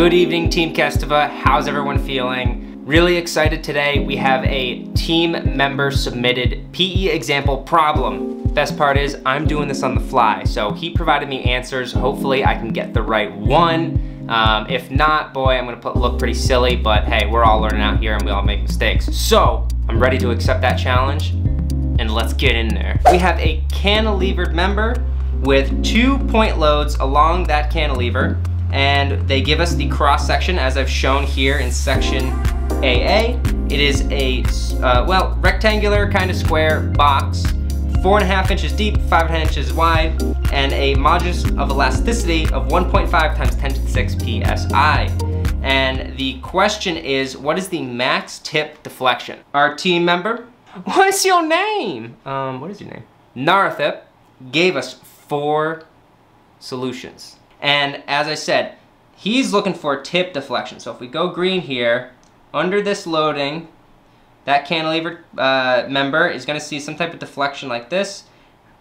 Good evening, Team Kestävä. How's everyone feeling? Really excited today. We have a team member submitted PE example problem. Best part is I'm doing this on the fly. So he provided me answers. Hopefully I can get the right one. If not, boy, I'm gonna look pretty silly, but hey, we're all learning out here and we all make mistakes. So I'm ready to accept that challenge and let's get in there. We have a cantilevered member with 2 point loads along that cantilever, and they give us the cross section as I've shown here in section AA. It is a, well, rectangular kind of square box, 4.5 inches deep, 5.5 inches wide, and a modulus of elasticity of 1.5 times 10 to the 6 PSI. And the question is, what is the max tip deflection? Our team member, what's your name? What is your name? Narathip gave us 4 solutions. And as I said, he's looking for tip deflection. So if we go green here, under this loading, that cantilever member is gonna see some type of deflection like this.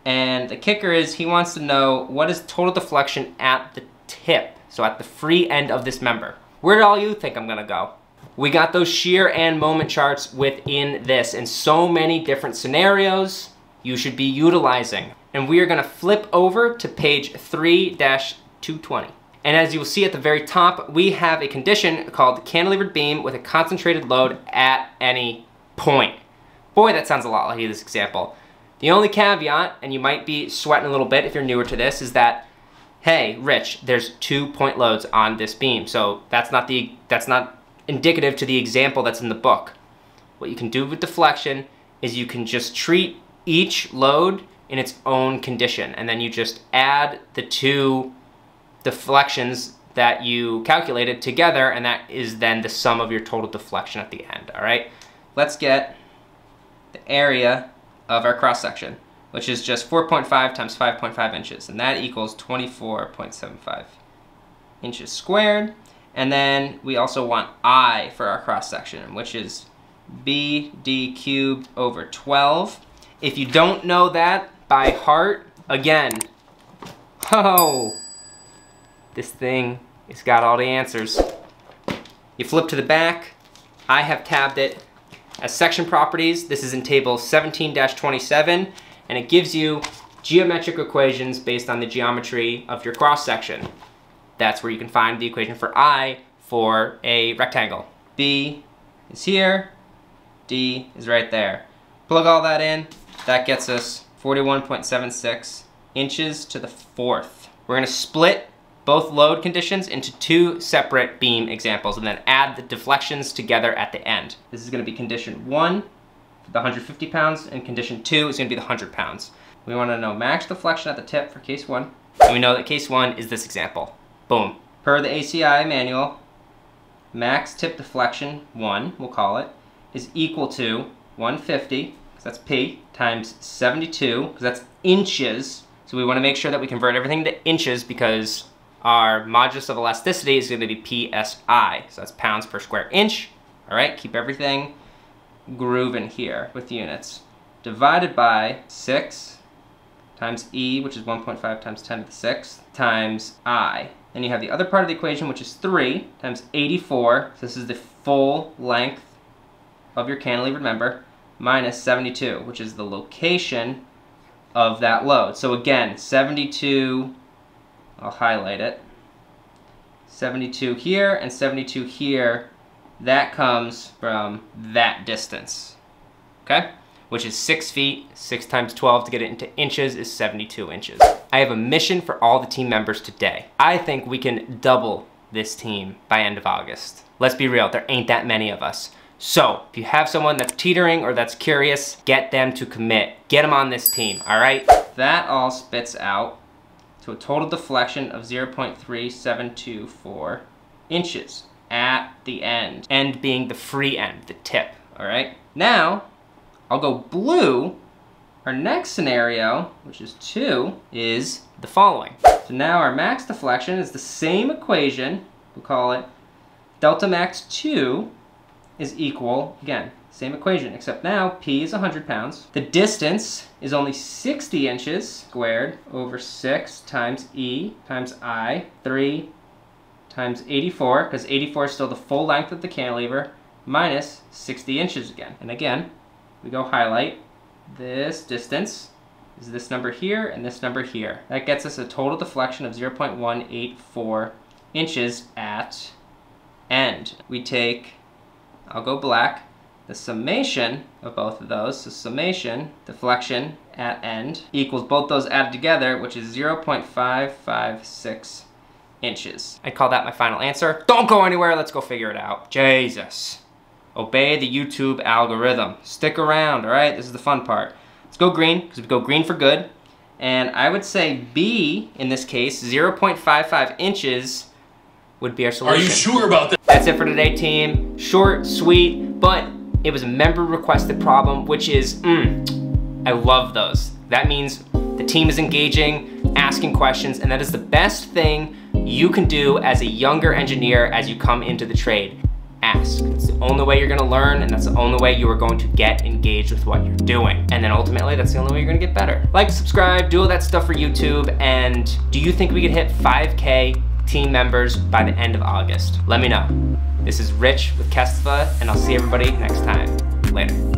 And the kicker is he wants to know what is total deflection at the tip, so at the free end of this member. Where do all you think I'm gonna go? We got those shear and moment charts within this and so many different scenarios you should be utilizing. And we are gonna flip over to page 3-220. And as you will see at the very top, we have a condition called cantilevered beam with a concentrated load at any point. Boy, that sounds a lot like this example. The only caveat, and you might be sweating a little bit if you're newer to this, is that, hey, Rich, there's 2 point loads on this beam. So that's not indicative to the example that's in the book. What you can do with deflection is you can just treat each load in its own condition, and then you just add the 2 deflections that you calculated together, and that is then the sum of your total deflection at the end. All right, let's get the area of our cross section, which is just 4.5 times 5.5 inches, and that equals 24.75 inches squared. And then we also want I for our cross section, which is BD cubed over 12. If you don't know that by heart, again, oh, this thing has got all the answers. You flip to the back. I have tabbed it as section properties. This is in table 17-27, and it gives you geometric equations based on the geometry of your cross section. That's where you can find the equation for I for a rectangle. B is here, D is right there. Plug all that in. That gets us 41.76 inches to the 4th. We're gonna split both load conditions into 2 separate beam examples and then add the deflections together at the end. This is gonna be condition 1, the 150 pounds, and condition 2 is gonna be the 100 pounds. We wanna know max deflection at the tip for case 1, and we know that case 1 is this example. Boom. Per the ACI manual, max tip deflection 1, we'll call it, is equal to 150, because that's P, times 72, because that's inches. So we want to make sure that we convert everything to inches because our modulus of elasticity is going to be PSI. So that's pounds per square inch. All right, keep everything grooving here with units. Divided by 6 times E, which is 1.5 times 10 to the 6th, times I. Then you have the other part of the equation, which is 3 times 84. So this is the full length of your cantilevered member, minus 72, which is the location of that load. So again, 72, I'll highlight it, 72 here and 72 here, that comes from that distance, okay? Which is 6 feet, 6 times 12 to get it into inches is 72 inches. I have a mission for all the team members today. I think we can double this team by end of August. Let's be real, there ain't that many of us. So if you have someone that's teetering or that's curious, get them to commit. Get them on this team, all right? That all spits out to a total deflection of 0.3724 inches at the end. End being the free end, the tip, all right? Now, I'll go blue. Our next scenario, which is 2, is the following. So now our max deflection is the same equation. We'll call it delta max 2 is equal, again, same equation, except now P is 100 pounds. The distance is only 60 inches squared over 6 times E times I, 3 times 84, because 84 is still the full length of the cantilever, minus 60 inches again. And again, we go highlight. This distance is this number here and this number here. That gets us a total deflection of 0.184 inches at end. We take, I'll go black, the summation of both of those. So summation, deflection at end, equals both those added together, which is 0.556 inches. I call that my final answer. Don't go anywhere, let's go figure it out. Jesus. Obey the YouTube algorithm. Stick around, all right? This is the fun part. Let's go green, because we go green for good. And I would say B, in this case, 0.55 inches would be our solution. Are you sure about that? That's it for today, team. Short, sweet, but it was a member requested problem, which is, I love those. That means the team is engaging, asking questions, and that is the best thing you can do as a younger engineer as you come into the trade. Ask. It's the only way you're going to learn, and that's the only way you are going to get engaged with what you're doing. And then ultimately, that's the only way you're going to get better. Like, subscribe, do all that stuff for YouTube. And do you think we could hit 5K team members by the end of August? Let me know. This is Rich with Kestävä, and I'll see everybody next time. Later.